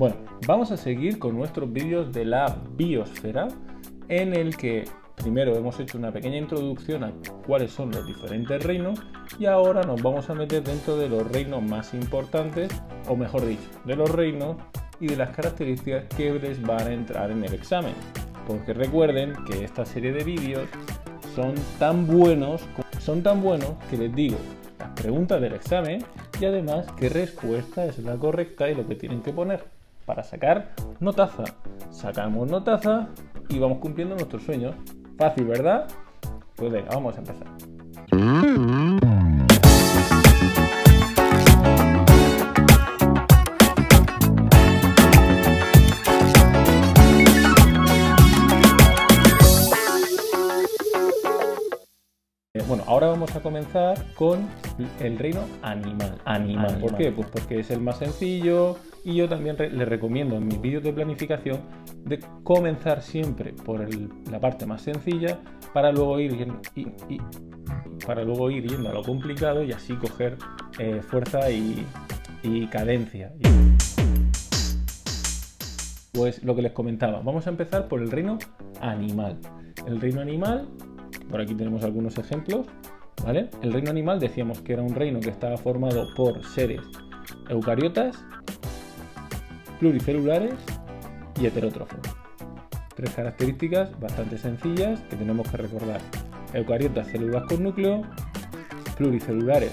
Bueno, vamos a seguir con nuestros vídeos de la biosfera, en el que primero hemos hecho una pequeña introducción a cuáles son los diferentes reinos y ahora nos vamos a meter dentro de los reinos más importantes, o mejor dicho, de los reinos y de las características que les van a entrar en el examen. Porque recuerden que esta serie de vídeos son tan buenos que les digo las preguntas del examen y además qué respuesta es la correcta y lo que tienen que poner para sacar notaza. Sacamos notaza y vamos cumpliendo nuestros sueños. Fácil, ¿verdad? Pues venga, vamos a empezar. Bueno, ahora vamos a comenzar con el reino animal. ¿Por qué? Pues porque es el más sencillo y yo también les recomiendo en mis vídeos de planificación de comenzar siempre por la parte más sencilla para luego ir yendo a lo complicado y así coger fuerza y cadencia. Pues lo que les comentaba, vamos a empezar por el reino animal. El reino animal... Por aquí tenemos algunos ejemplos, ¿vale? El reino animal decíamos que era un reino que estaba formado por seres eucariotas, pluricelulares y heterótrofos. Tres características bastante sencillas que tenemos que recordar. Eucariotas, células con núcleo; pluricelulares,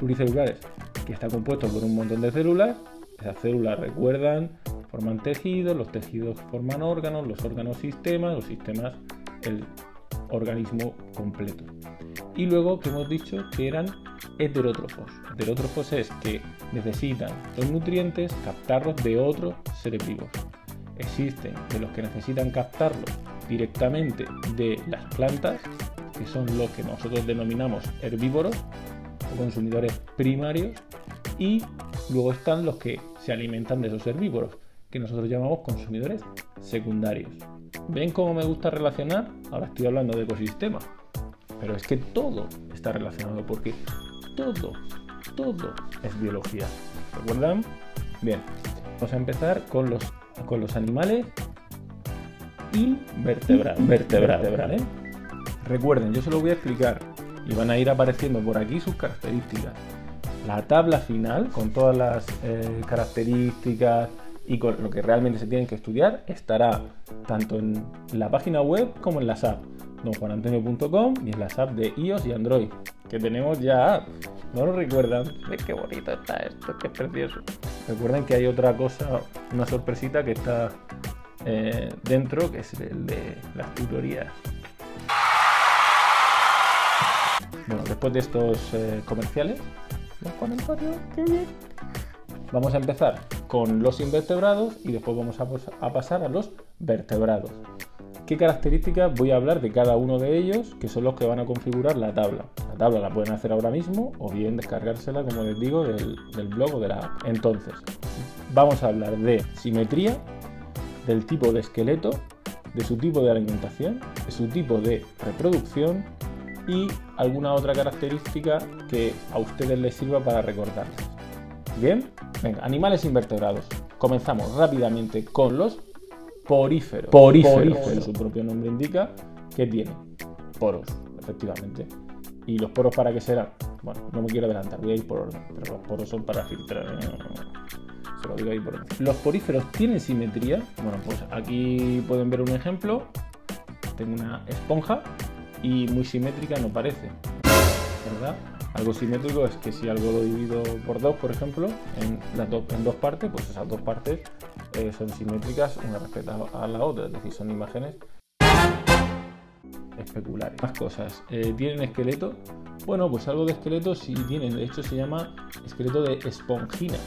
pluricelulares, que está compuesto por un montón de células. Esas células recuerdan... forman tejidos, los tejidos forman órganos, los órganos sistemas, los sistemas el organismo completo. Y luego que hemos dicho que eran heterótrofos. Heterótrofos es que necesitan los nutrientes, captarlos de otros seres vivos. Existen de los que necesitan captarlos directamente de las plantas, que son los que nosotros denominamos herbívoros o consumidores primarios, y luego están los que se alimentan de esos herbívoros, que nosotros llamamos consumidores secundarios. ¿Ven cómo me gusta relacionar? Ahora estoy hablando de ecosistema, pero es que todo está relacionado porque todo es biología. ¿Recuerdan? Bien, vamos a empezar con los animales invertebrados. ¿Eh? Recuerden, yo se los voy a explicar y van a ir apareciendo por aquí sus características. La tabla final con todas las características y con lo que realmente se tienen que estudiar estará tanto en la página web como en las apps, donjuanantonio.com, y en las apps de iOS y Android, que tenemos ya app. ¿No lo recuerdan? ¿Ves qué bonito está esto? ¡Qué precioso! Recuerden que hay otra cosa, una sorpresita que está dentro, que es el de las tutorías. Bueno, después de estos comerciales, los comentarios, ¡qué bien! Vamos a empezar con los invertebrados y después vamos a pasar a los vertebrados. ¿Qué características? Voy a hablar de cada uno de ellos, que son los que van a configurar la tabla. La tabla la pueden hacer ahora mismo o bien descargársela, como les digo, del blog o de la app. Entonces, vamos a hablar de simetría, del tipo de esqueleto, de su tipo de alimentación, de su tipo de reproducción y alguna otra característica que a ustedes les sirva para recordarlas. Bien, venga, animales invertebrados. Comenzamos rápidamente con los poríferos. Poríferos. Su propio nombre indica que tienen poros, efectivamente. ¿Y los poros para qué serán? Bueno, no me quiero adelantar, voy a ir por orden, pero los poros son para filtrar. Se lo digo ahí por orden. Los poríferos tienen simetría. Bueno, pues aquí pueden ver un ejemplo. Tengo una esponja y muy simétrica no parece, ¿verdad? Algo simétrico es que si algo lo divido por dos, por ejemplo, en dos partes, pues esas dos partes son simétricas una respecto a la otra, es decir, son imágenes especulares. Más cosas, ¿tienen esqueleto? Bueno, pues algo de esqueleto sí tienen, de hecho se llama esqueleto de esponjina,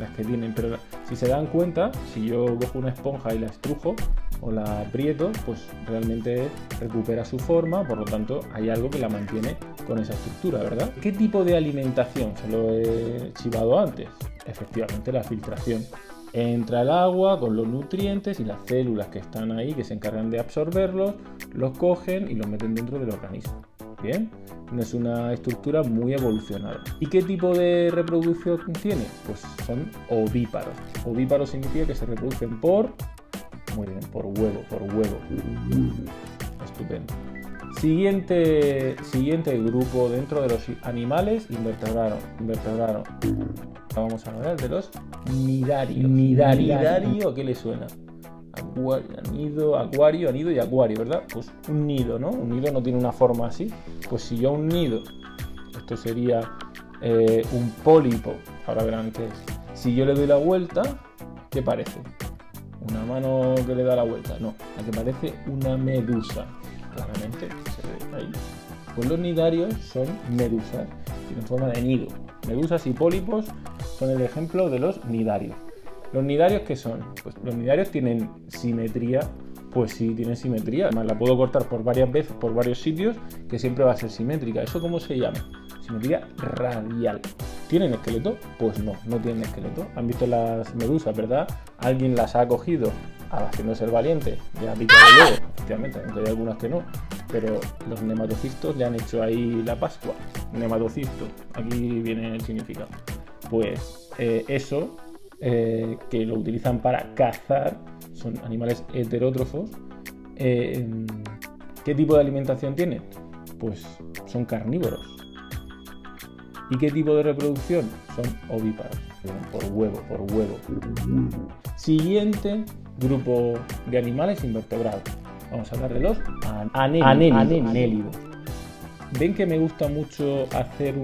las que tienen, pero si se dan cuenta, si yo cojo una esponja y la estrujo o la aprieto, pues realmente recupera su forma, por lo tanto hay algo que la mantiene con esa estructura, ¿verdad? ¿Qué tipo de alimentación? Se lo he chivado antes. Efectivamente, la filtración. Entra el agua con los nutrientes y las células que están ahí, que se encargan de absorberlos, los cogen y los meten dentro del organismo. Bien, es una estructura muy evolucionada. ¿Y qué tipo de reproducción tiene? Pues son ovíparos. Ovíparo significa que se reproducen por... Muy bien, por huevo, por huevo. Estupendo. Siguiente grupo dentro de los animales invertebrados. Vamos a hablar de los cnidarios. ¿Cnidario? ¿Qué le suena? Acuario, anido y acuario, ¿verdad? Pues un nido, ¿no? Un nido no tiene una forma así. Pues si yo un nido, esto sería un pólipo, ahora verán qué es. Si yo le doy la vuelta, ¿qué parece? Una mano que le da la vuelta, no, la que parece una medusa. Claramente se ve ahí. Pues los cnidarios son medusas, tienen forma de nido. Medusas y pólipos son el ejemplo de los cnidarios. ¿Los cnidarios qué son? Pues los cnidarios tienen simetría, pues sí, tienen simetría. Además, la puedo cortar por varias veces, por varios sitios, que siempre va a ser simétrica. ¿Eso cómo se llama? Simetría radial. ¿Tienen esqueleto? Pues no, no tienen esqueleto. ¿Han visto las medusas, verdad? Alguien las ha cogido haciéndose el valiente, ya ha picado luego. Efectivamente, aunque hay algunas que no. Pero los nematocistos le han hecho ahí la pascua. Nematocisto, aquí viene el significado. Pues eso... que lo utilizan para cazar, son animales heterótrofos. ¿Qué tipo de alimentación tienen? Pues son carnívoros. ¿Y qué tipo de reproducción? Son ovíparos, por huevo, por huevo. Siguiente grupo de animales invertebrados. Vamos a hablar de los anélidos. ¿Ven que me gusta mucho hacer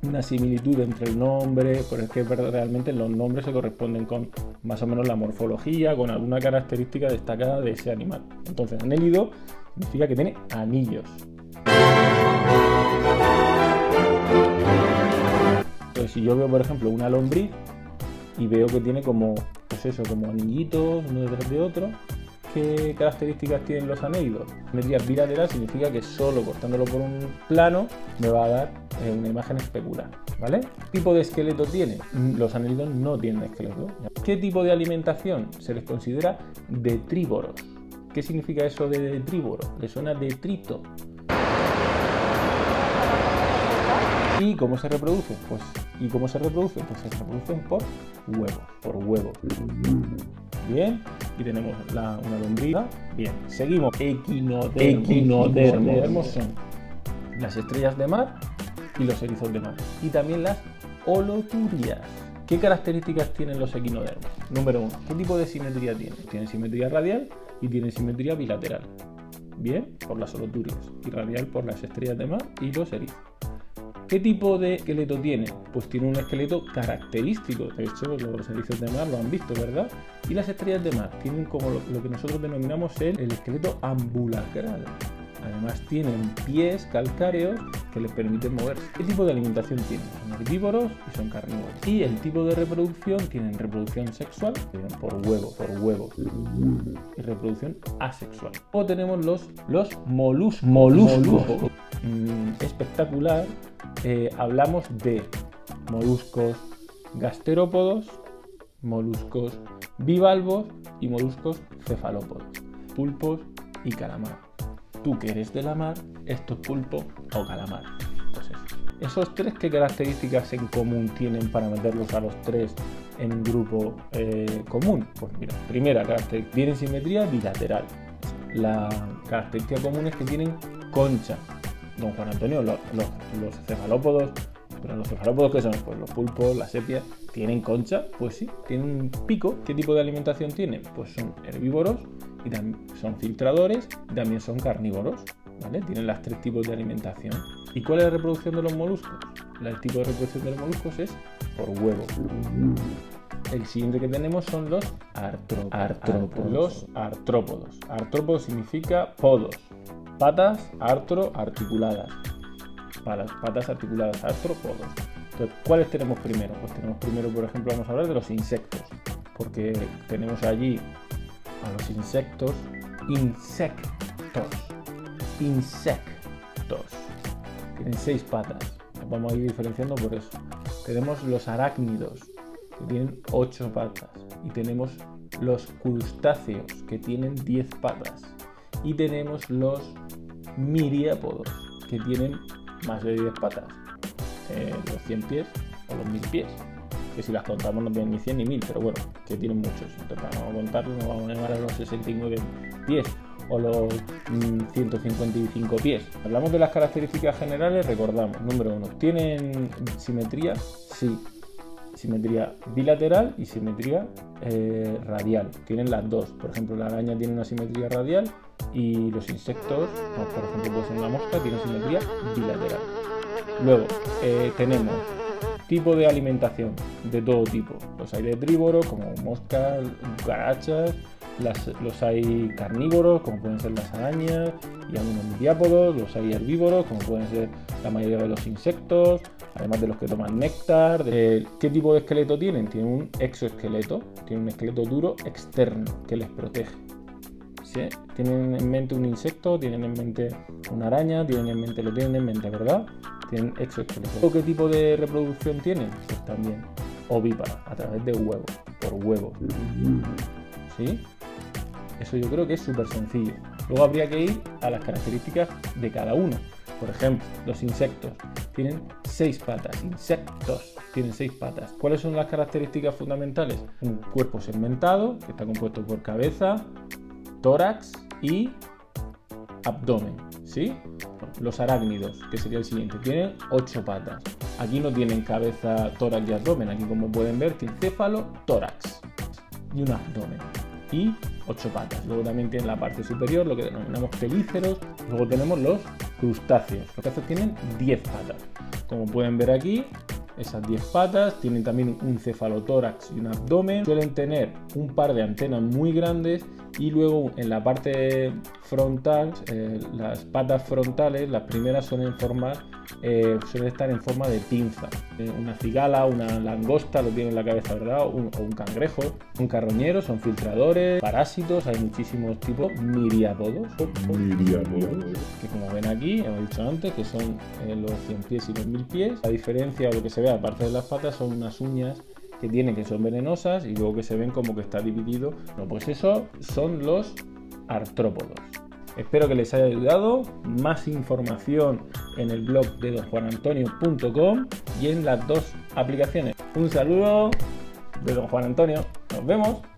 una similitud entre el nombre? Porque es que realmente los nombres se corresponden con más o menos la morfología, con alguna característica destacada de ese animal. Entonces, anélido significa que tiene anillos. Entonces, si yo veo, por ejemplo, una lombriz y veo que tiene como, pues eso, como anillitos uno detrás de otro, ¿qué características tienen los anélidos? Simetría bilateral significa que solo cortándolo por un plano me va a dar una imagen especular, ¿vale? ¿Qué tipo de esqueleto tiene? Los anélidos no tienen esqueleto. ¿Qué tipo de alimentación? Se les considera detrívoros. ¿Qué significa eso de detrívoro? Le suena detrito. ¿Y cómo se reproducen? Pues, se reproducen por huevos, por huevos. Bien, y tenemos una lombriz. Bien, seguimos. Equinodermos son las estrellas de mar y los erizos de mar, y también las holoturias. ¿Qué características tienen los equinodermos? Número 1, ¿qué tipo de simetría tienen? Tienen simetría radial y tienen simetría bilateral. Bien, por las holoturias, y radial por las estrellas de mar y los erizos. ¿Qué tipo de esqueleto tienen? Pues tiene un esqueleto característico. De hecho, los erizos de mar lo han visto, ¿verdad? Y las estrellas de mar tienen como lo que nosotros denominamos el esqueleto ambulacral. Además tienen pies calcáreos que les permiten moverse. ¿Qué tipo de alimentación tienen? Son herbívoros y son carnívoros. ¿Y el tipo de reproducción? Tienen reproducción sexual, por huevo, por huevo. Y reproducción asexual. Luego tenemos los moluscos. Espectacular. Hablamos de moluscos gasterópodos, moluscos bivalvos y moluscos cefalópodos, pulpos y calamar. Tú que eres de la mar, esto es pulpo o calamar. Entonces, ¿esos tres qué características en común tienen para meterlos a los tres en un grupo común? Pues mira, primera característica, tienen simetría bilateral. La característica común es que tienen concha. Don Juan Antonio, los cefalópodos, pero los cefalópodos ¿qué son? Pues los pulpos, las sepias, ¿tienen concha? Pues sí, tienen un pico. ¿Qué tipo de alimentación tienen? Pues son herbívoros, y también son filtradores, y también son carnívoros, ¿vale? Tienen las tres tipos de alimentación. ¿Y cuál es la reproducción de los moluscos? El tipo de reproducción de los moluscos es por huevo. El siguiente que tenemos son los artrópodos. Los artrópodos. Artrópodo significa podos. Patas, articuladas. Para las patas articuladas, artrópodos. Entonces, ¿cuáles tenemos primero? Pues tenemos primero, por ejemplo, vamos a hablar de los insectos, porque tenemos allí a los insectos, tienen 6 patas, nos vamos a ir diferenciando por eso. Tenemos los arácnidos, que tienen 8 patas, y tenemos los crustáceos, que tienen 10 patas, y tenemos los miriápodos, que tienen más de 10 patas, los 100 pies o los 1000 pies, que si las contamos no tienen ni 100 ni 1000, pero bueno, que tienen muchos, entonces para no contarlos nos vamos a llevar a los 69 pies o los 155 pies. Hablamos de las características generales, recordamos, número 1, ¿tienen simetría? Sí. Simetría bilateral y simetría radial. Tienen las dos. Por ejemplo, la araña tiene una simetría radial y los insectos, como por ejemplo puede ser una mosca, tienen simetría bilateral. Luego, tenemos tipo de alimentación de todo tipo. Los hay de herbívoros, como moscas, cucarachas, los hay carnívoros, como pueden ser las arañas y algunos miriápodos, los hay herbívoros, como pueden ser la mayoría de los insectos, además de los que toman néctar. ¿Qué tipo de esqueleto tienen? Tienen un exoesqueleto, tienen un esqueleto duro externo que les protege. ¿Sí? Tienen en mente un insecto, tienen en mente una araña, lo tienen en mente, ¿verdad? Tienen exoesqueleto. ¿O qué tipo de reproducción tienen? Pues también ovípara, a través de huevos, por huevos. ¿Sí? Eso yo creo que es súper sencillo. Luego habría que ir a las características de cada uno. Por ejemplo, los insectos tienen 6 patas. Insectos tienen 6 patas. ¿Cuáles son las características fundamentales? Un cuerpo segmentado que está compuesto por cabeza, tórax y abdomen. ¿Sí? Los arácnidos, que sería el siguiente, tienen 8 patas. Aquí no tienen cabeza, tórax y abdomen. Aquí, como pueden ver, tienen cefalotórax y un abdomen. Y 8 patas. Luego también tienen la parte superior, lo que denominamos pelíceros. Luego tenemos los crustáceos. Los crustáceos tienen 10 patas. Como pueden ver aquí, esas 10 patas. Tienen también un cefalotórax y un abdomen. Suelen tener un par de antenas muy grandes. Y luego en la parte frontal, las patas frontales, las primeras suelen estar en forma de pinza. Una cigala, una langosta lo tiene en la cabeza, ¿verdad? O un cangrejo, un carroñero, son filtradores, parásitos, hay muchísimos tipos. Miriápodos, que como ven aquí, hemos dicho antes, que son los 100 pies y los 1000 pies. La diferencia, o lo que se ve aparte de las patas, son unas uñas que tienen, que son venenosas, y luego que se ven como que está dividido. No, pues eso son los artrópodos. Espero que les haya ayudado. Más información en el blog de donjuanantonio.com y en las dos aplicaciones. Un saludo de Don Juan Antonio. Nos vemos.